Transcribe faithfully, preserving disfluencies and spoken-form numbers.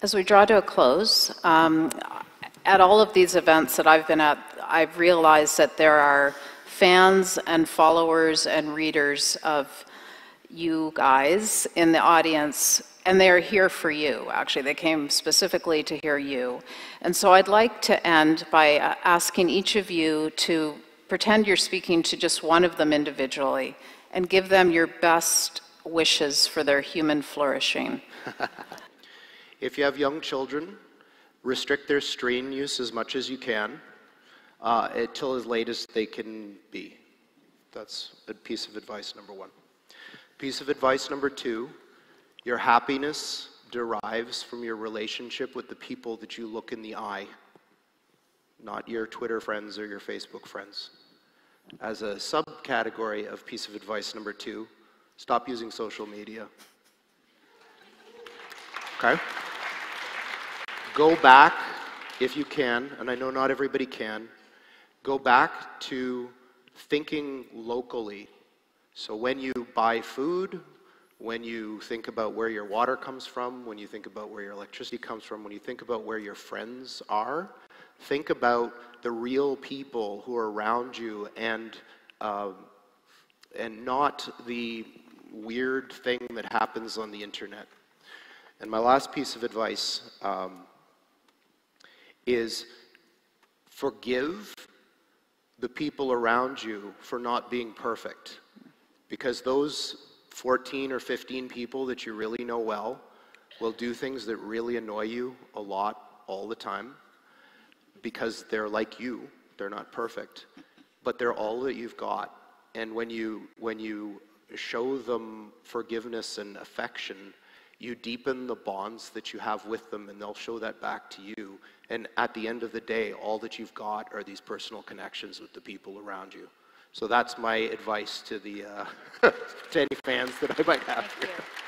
As we draw to a close, um, at all of these events that I've been at, I've realized that there are fans and followers and readers of you guys in the audience, and they are here for you, actually. They came specifically to hear you. And so I'd like to end by asking each of you to pretend you're speaking to just one of them individually and give them your best wishes for their human flourishing. If you have young children, restrict their screen use as much as you can uh, until as late as they can be. That's a piece of advice number one. Piece of advice number two, your happiness derives from your relationship with the people that you look in the eye, not your Twitter friends or your Facebook friends. As a subcategory of piece of advice number two, stop using social media. Okay? Go back, if you can, and I know not everybody can, go back to thinking locally. So when you buy food, when you think about where your water comes from, when you think about where your electricity comes from, when you think about where your friends are, think about the real people who are around you and, uh, and not the weird thing that happens on the internet. And my last piece of advice, um, is forgive the people around you for not being perfect, because those fourteen or fifteen people that you really know well will do things that really annoy you a lot all the time because they're like you, they're not perfect, but they're all that you've got. And when you, when you show them forgiveness and affection, you deepen the bonds that you have with them, and they'll show that back to you. And at the end of the day, all that you've got are these personal connections with the people around you. So that's my advice to the uh, to any fans that I might have. Thank here. You.